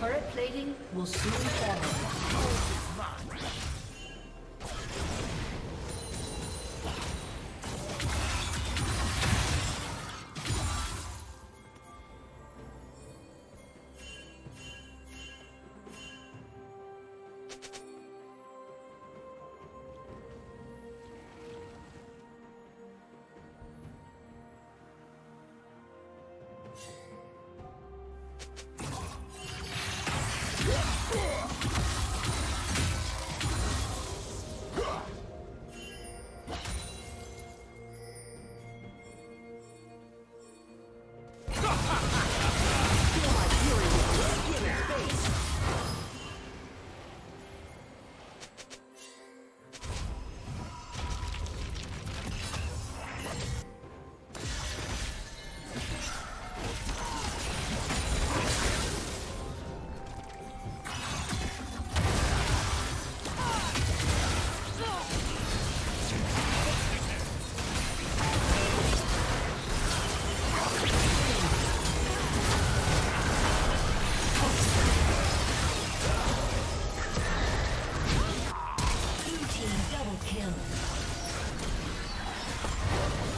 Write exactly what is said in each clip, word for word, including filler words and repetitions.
Turret plating will soon fall.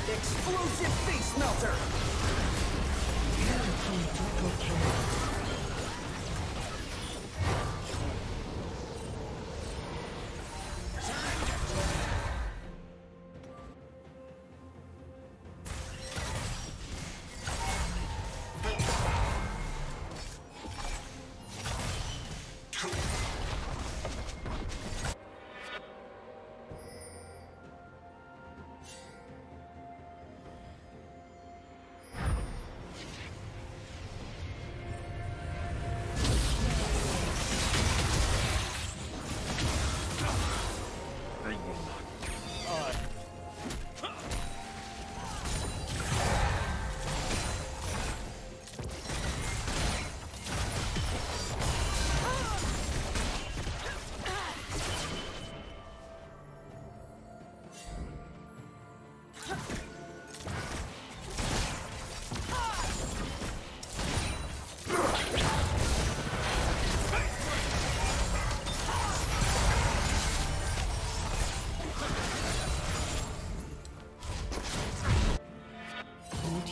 Explosive face melter! Hurricane double kill.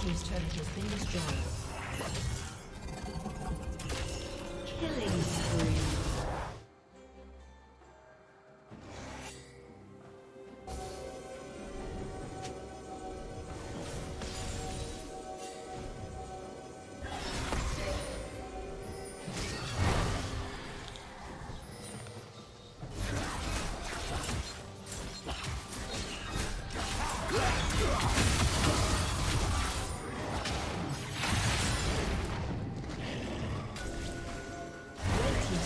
Team's turret has been destroyed. Killing spree. He's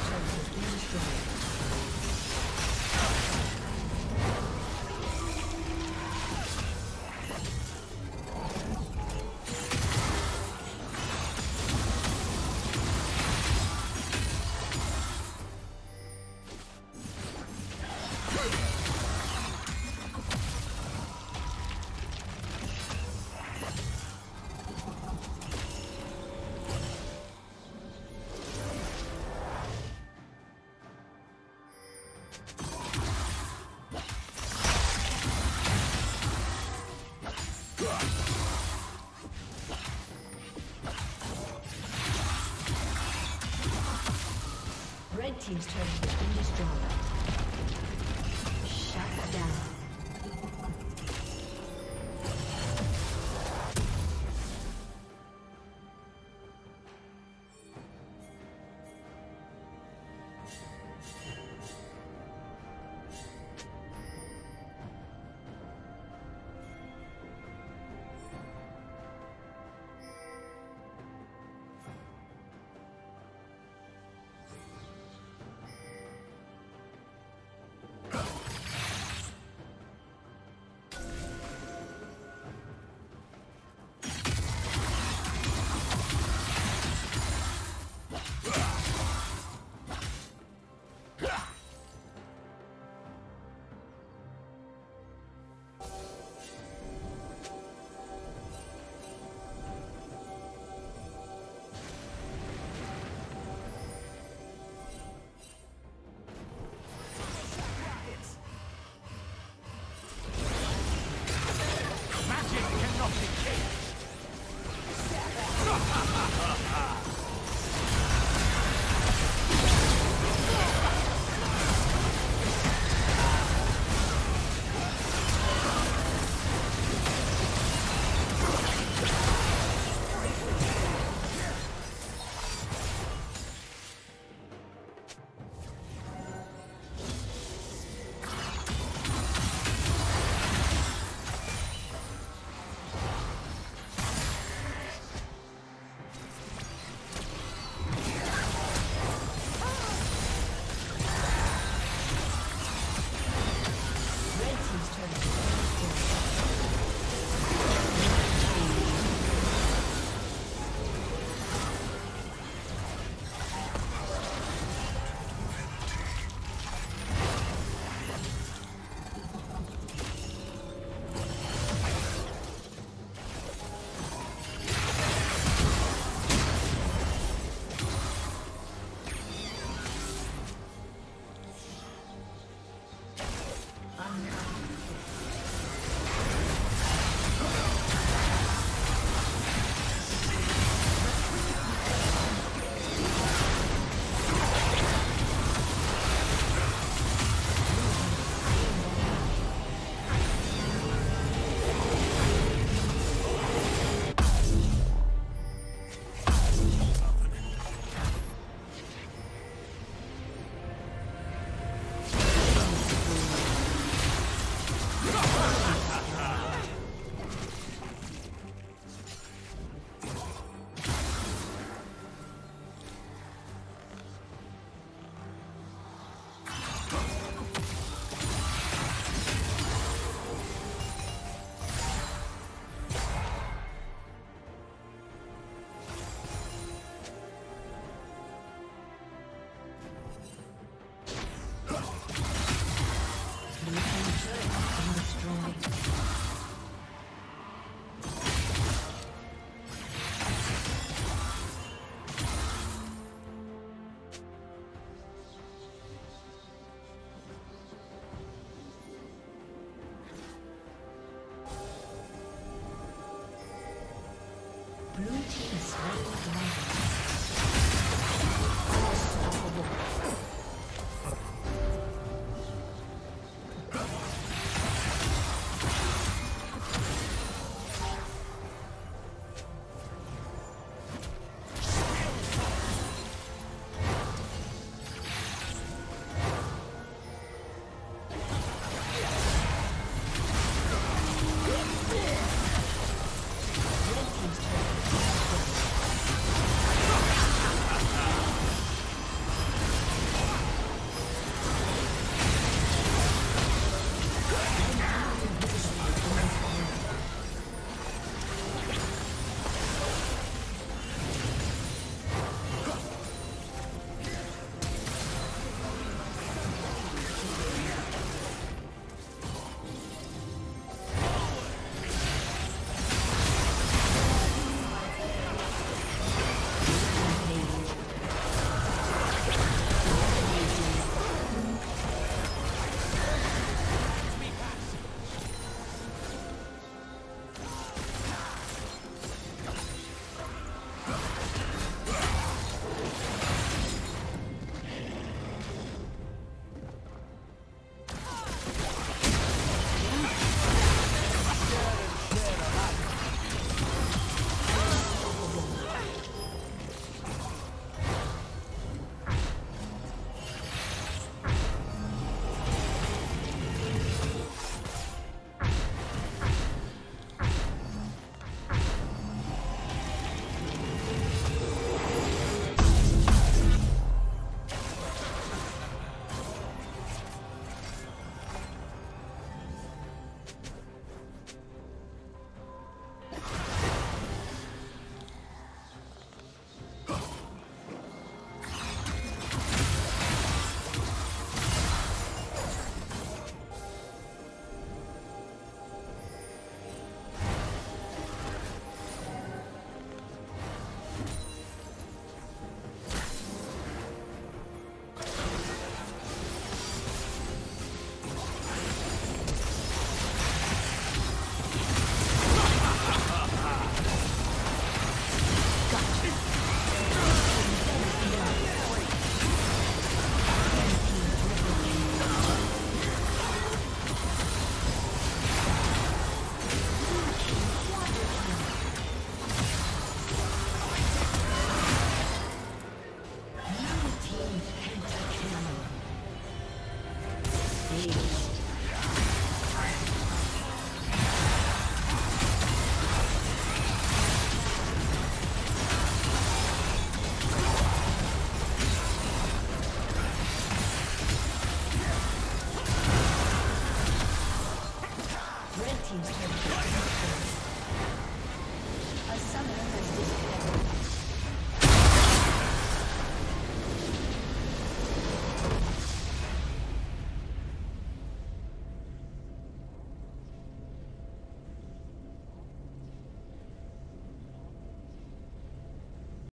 team's turret has been destroyed. Shut down. Blue team is ready.